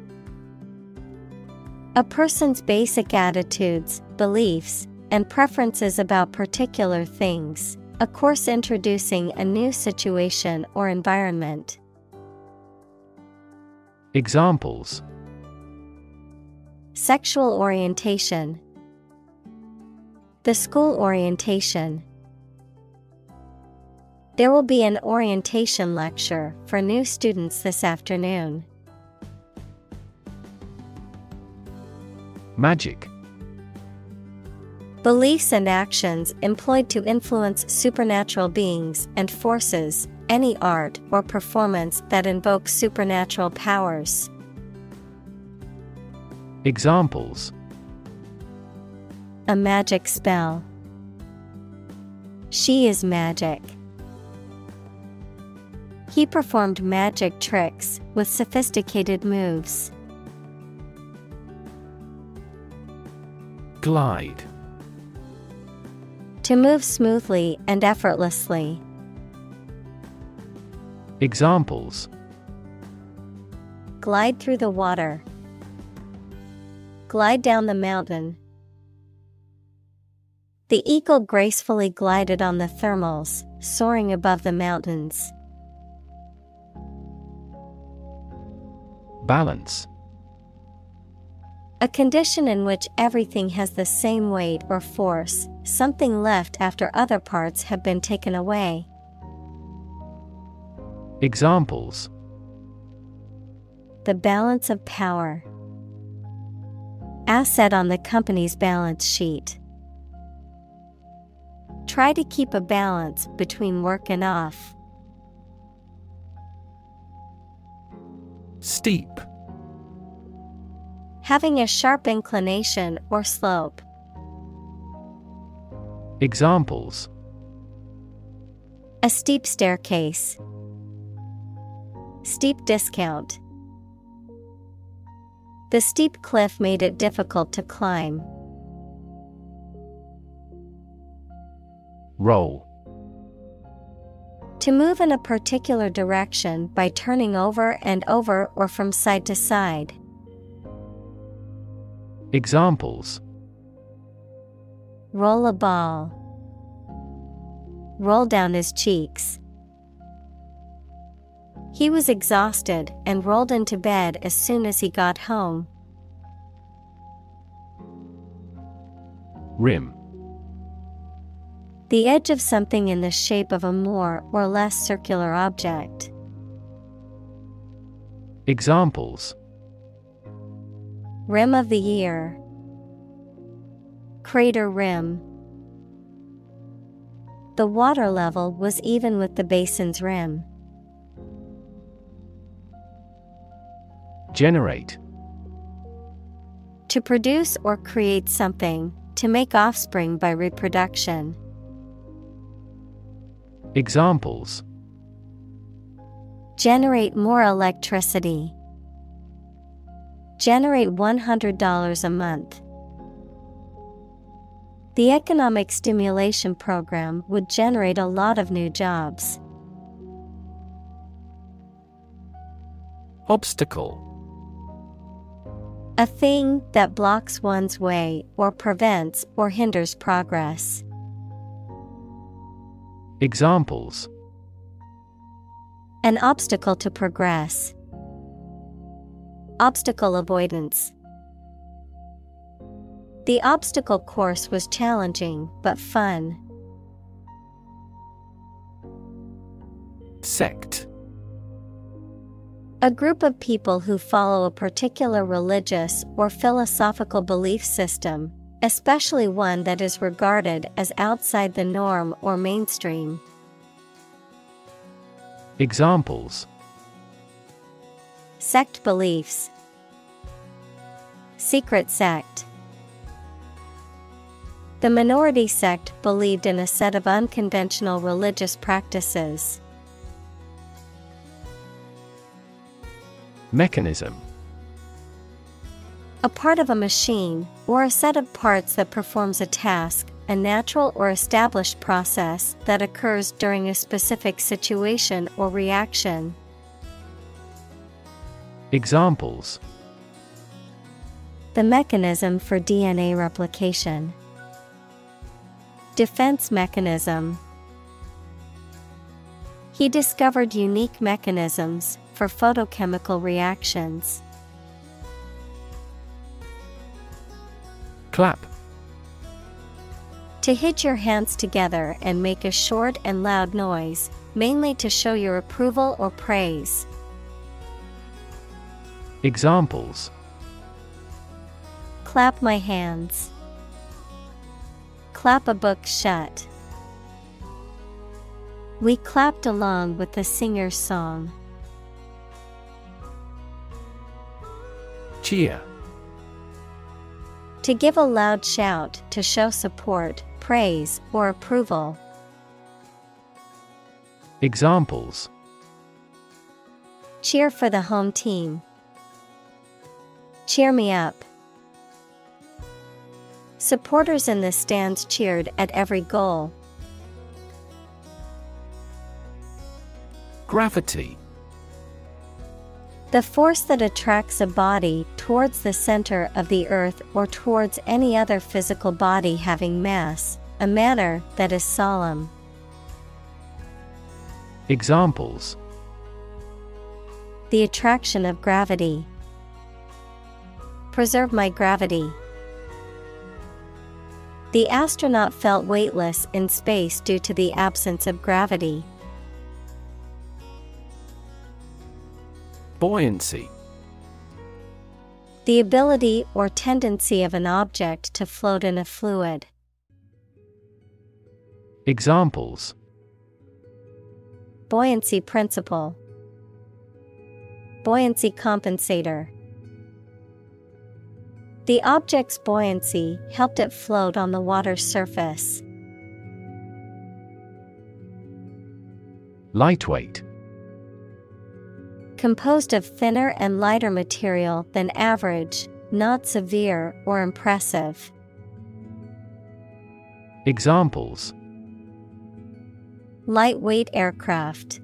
A person's basic attitudes, beliefs, and preferences about particular things, a course introducing a new situation or environment. Examples. Sexual orientation. The school orientation. There will be an orientation lecture for new students this afternoon. Magic. Beliefs and actions employed to influence supernatural beings and forces, any art or performance that invokes supernatural powers. Examples. A magic spell. She is magic. He performed magic tricks with sophisticated moves. Glide. To move smoothly and effortlessly. Examples. Glide through the water. Glide down the mountain. The eagle gracefully glided on the thermals, soaring above the mountains. Balance. A condition in which everything has the same weight or force, something left after other parts have been taken away. Examples. The balance of power. Asset on the company's balance sheet. Try to keep a balance between work and off. Steep. Having a sharp inclination or slope. Examples. A steep staircase. Steep discount. The steep cliff made it difficult to climb. Roll. To move in a particular direction by turning over and over or from side to side. Examples. Roll a ball. Roll down his cheeks. He was exhausted and rolled into bed as soon as he got home. Rim. The edge of something in the shape of a more or less circular object. Examples. Rim of the year. Crater rim. The water level was even with the basin's rim. Generate. To produce or create something, to make offspring by reproduction. Examples. Generate more electricity. Generate $100 a month. The economic stimulation program would generate a lot of new jobs. Obstacle. A thing that blocks one's way or prevents or hinders progress. Examples. An obstacle to progress. Obstacle avoidance. The obstacle course was challenging but fun. Sect. A group of people who follow a particular religious or philosophical belief system, especially one that is regarded as outside the norm or mainstream. Examples. Sect beliefs. Secret sect. The minority sect believed in a set of unconventional religious practices. Mechanism. A part of a machine, or a set of parts that performs a task, a natural or established process that occurs during a specific situation or reaction. Examples. The mechanism for DNA replication. Defense mechanism. He discovered unique mechanisms for photochemical reactions. Clap. To hit your hands together and make a short and loud noise, mainly to show your approval or praise. Examples. Clap my hands. Clap a book shut. We clapped along with the singer's song. Cheer. To give a loud shout to show support, praise, or approval. Examples. Cheer for the home team. Cheer me up. Supporters in the stands cheered at every goal. Gravity. The force that attracts a body towards the center of the earth or towards any other physical body having mass, a matter that is solemn. Examples: the attraction of gravity. Preserve my gravity. The astronaut felt weightless in space due to the absence of gravity. Buoyancy. The ability or tendency of an object to float in a fluid. Examples: buoyancy principle. Buoyancy compensator. The object's buoyancy helped it float on the water's surface. Lightweight. Composed of thinner and lighter material than average, not severe or impressive. Examples: lightweight aircraft.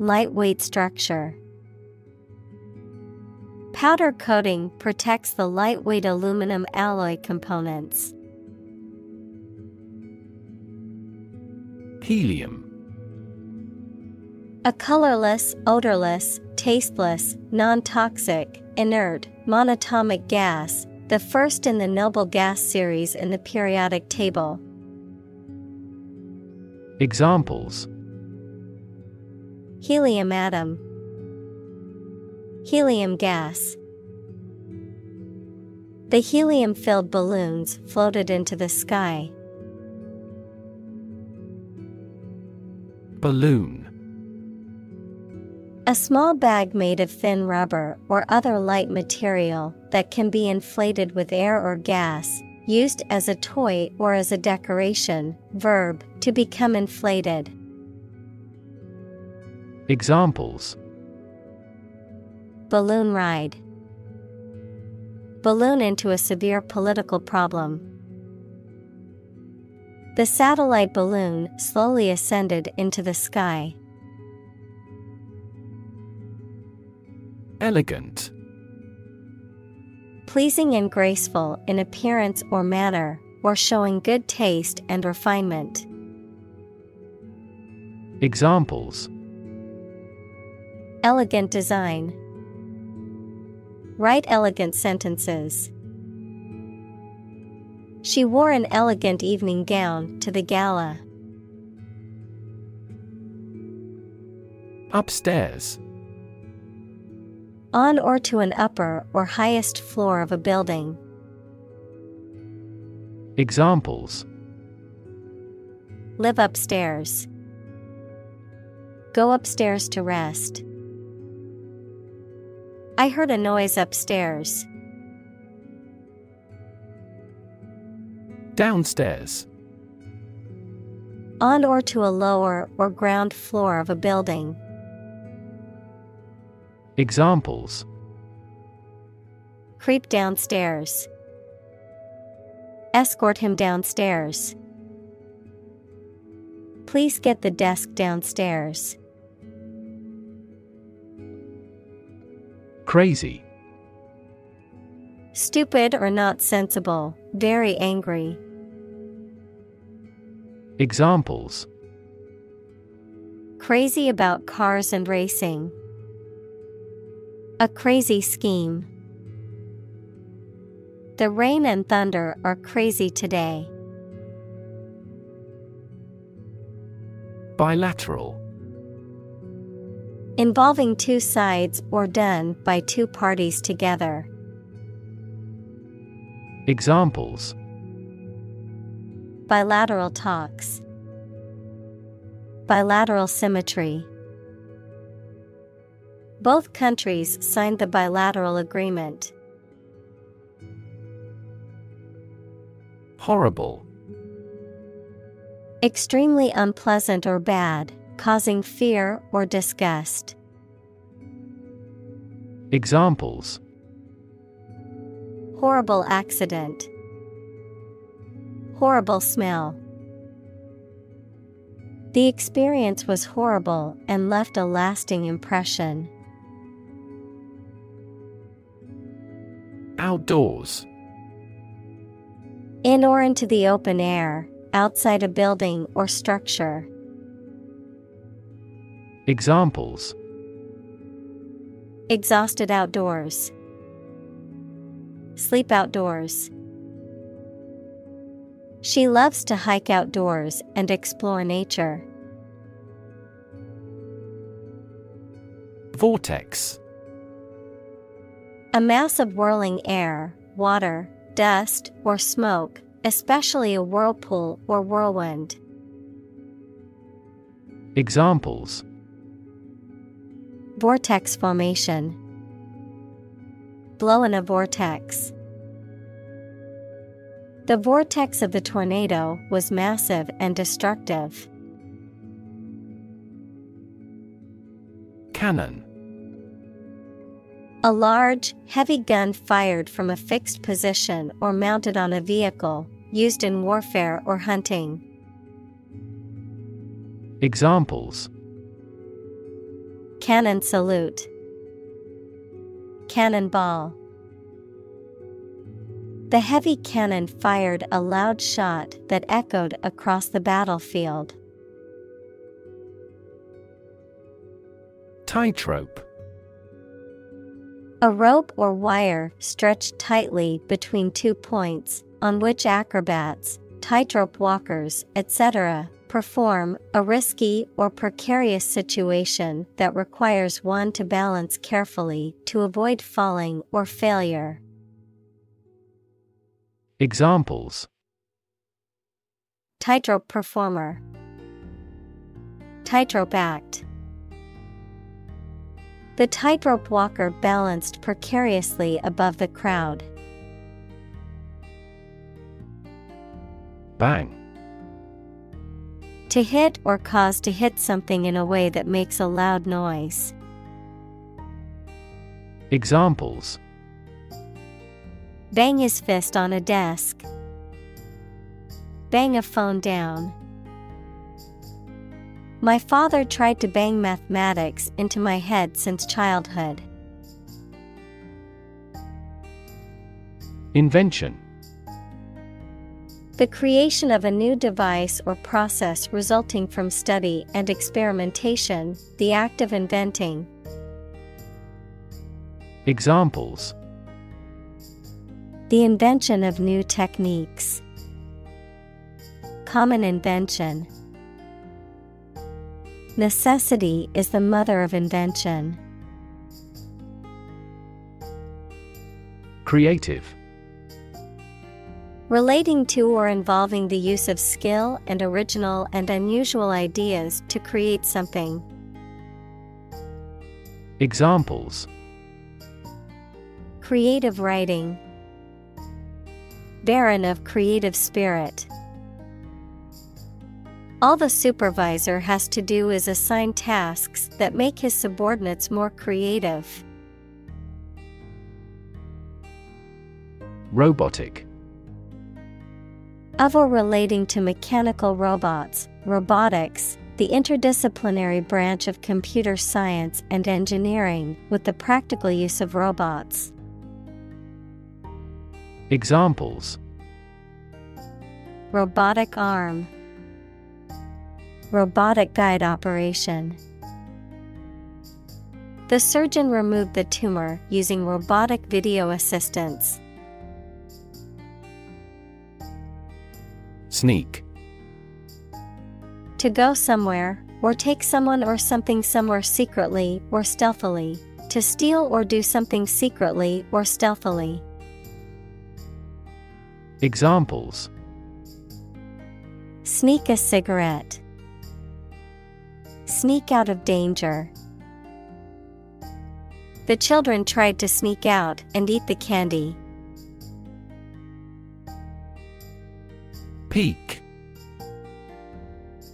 Lightweight structure. Powder coating protects the lightweight aluminum alloy components. Helium. A colorless, odorless, tasteless, non-toxic, inert, monatomic gas, the first in the noble gas series in the periodic table. Examples: helium atom. Helium gas. The helium-filled balloons floated into the sky. Balloon. A small bag made of thin rubber or other light material that can be inflated with air or gas, used as a toy or as a decoration, verb, to become inflated. Examples: balloon ride. Balloon into a severe political problem. The satellite balloon slowly ascended into the sky. Elegant. Pleasing and graceful in appearance or manner, or showing good taste and refinement. Examples: elegant design. Write elegant sentences. She wore an elegant evening gown to the gala. Upstairs. On or to an upper or highest floor of a building. Examples: live upstairs. Go upstairs to rest. I heard a noise upstairs. Downstairs. On or to a lower or ground floor of a building. Examples: creep downstairs. Escort him downstairs. Please get the desk downstairs. Crazy. Stupid or not sensible, very angry. Examples: crazy about cars and racing. A crazy scheme. The rain and thunder are crazy today. Bilateral. Involving two sides or done by two parties together. Examples: bilateral talks. Bilateral symmetry. Both countries signed the bilateral agreement. Horrible. Extremely unpleasant or bad, causing fear or disgust. Examples: horrible accident, horrible smell. The experience was horrible and left a lasting impression. Outdoors. In or into the open air, outside a building or structure. Examples: exhausted outdoors, sleep outdoors. She loves to hike outdoors and explore nature. Vortex. A mass of whirling air, water, dust, or smoke, especially a whirlpool or whirlwind. Examples: vortex formation, blow in a vortex. The vortex of the tornado was massive and destructive. Cannon. A large, heavy gun fired from a fixed position or mounted on a vehicle, used in warfare or hunting. Examples: cannon salute, cannonball. The heavy cannon fired a loud shot that echoed across the battlefield. Tightrope. A rope or wire stretched tightly between 2 points, on which acrobats, tightrope walkers, etc., perform a risky or precarious situation that requires one to balance carefully to avoid falling or failure. Examples: tightrope performer, tightrope act. The tightrope walker balanced precariously above the crowd. Bang. To hit or cause to hit something in a way that makes a loud noise. Examples: bang his fist on a desk, bang a phone down. My father tried to bang mathematics into my head since childhood. Invention. The creation of a new device or process resulting from study and experimentation, the act of inventing. Examples: the invention of new techniques, common invention. Necessity is the mother of invention. Creative. Relating to or involving the use of skill and original and unusual ideas to create something. Examples: creative writing, barren of creative spirit. All the supervisor has to do is assign tasks that make his subordinates more creative. Robotic. Of or relating to mechanical robots, robotics, the interdisciplinary branch of computer science and engineering with the practical use of robots. Examples: robotic arm, robotic guide operation. The surgeon removed the tumor using robotic video assistance. Sneak. To go somewhere, or take someone or something somewhere secretly or stealthily. To steal or do something secretly or stealthily. Examples: sneak a cigarette, sneak out of danger. The children tried to sneak out and eat the candy. Peek.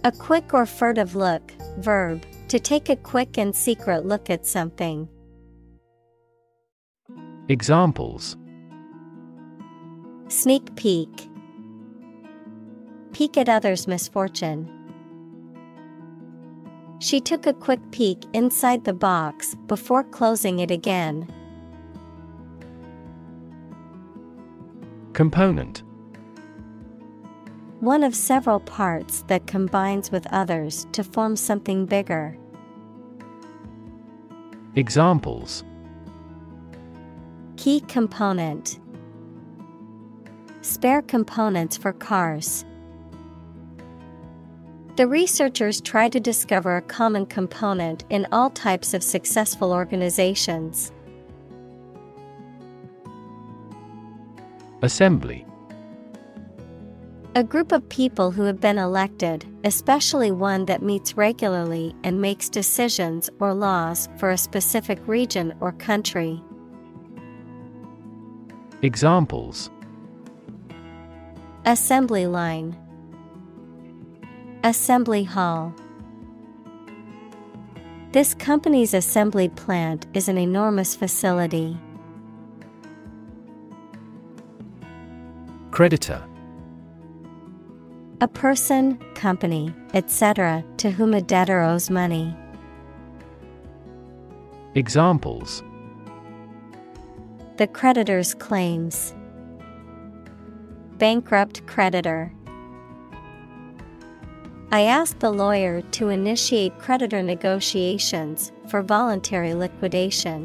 A quick or furtive look, verb, to take a quick and secret look at something. Examples: sneak peek, peek at others' misfortune. She took a quick peek inside the box before closing it again. Component: one of several parts that combines with others to form something bigger. Examples: key component, spare components for cars. The researchers try to discover a common component in all types of successful organizations. Assembly: a group of people who have been elected, especially one that meets regularly and makes decisions or laws for a specific region or country. Examples: assembly line, assembly hall. This company's assembly plant is an enormous facility. Creditor: a person, company, etc., to whom a debtor owes money. Examples: the creditor's claims, bankrupt creditor. I asked the lawyer to initiate creditor negotiations for voluntary liquidation.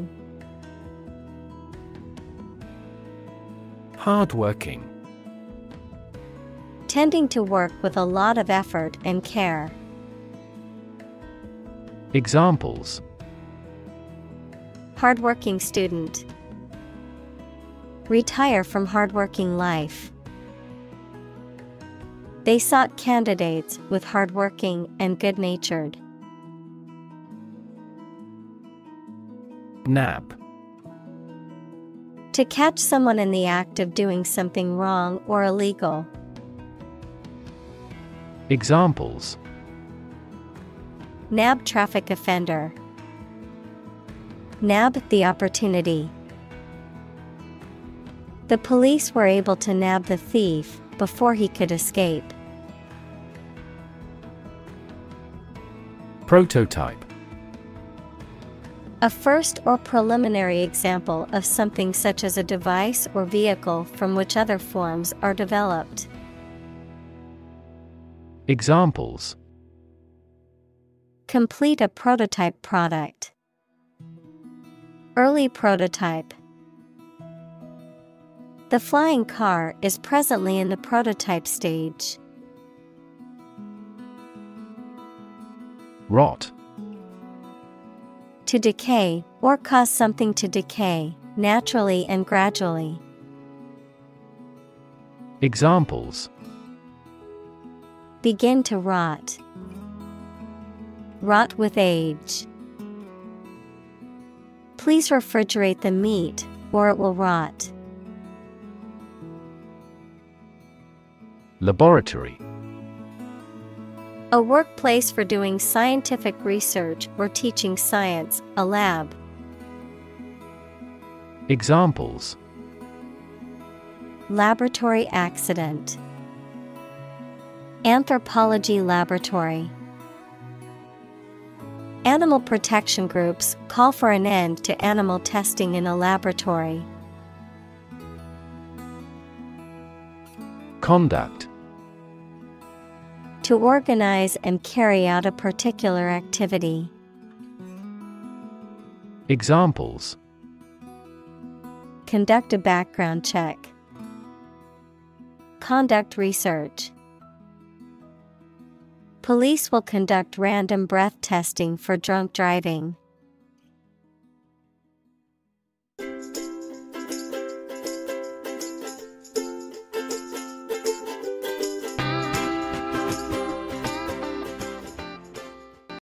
Hardworking: tending to work with a lot of effort and care. Examples: hardworking student, retire from hardworking life. They sought candidates with hardworking and good-natured. Nab: to catch someone in the act of doing something wrong or illegal. Examples: nab traffic offender, nab the opportunity. The police were able to nab the thief before he could escape. Prototype: a first or preliminary example of something such as a device or vehicle from which other forms are developed. Examples: complete a prototype product, early prototype. The flying car is presently in the prototype stage. Rot: to decay, or cause something to decay, naturally and gradually. Examples: begin to rot, rot with age. Please refrigerate the meat, or it will rot. Laboratory: a workplace for doing scientific research or teaching science, a lab. Examples: laboratory accident, anthropology laboratory. Animal protection groups call for an end to animal testing in a laboratory. Conduct: to organize and carry out a particular activity. Examples: conduct a background check, conduct research. Police will conduct random breath testing for drunk driving.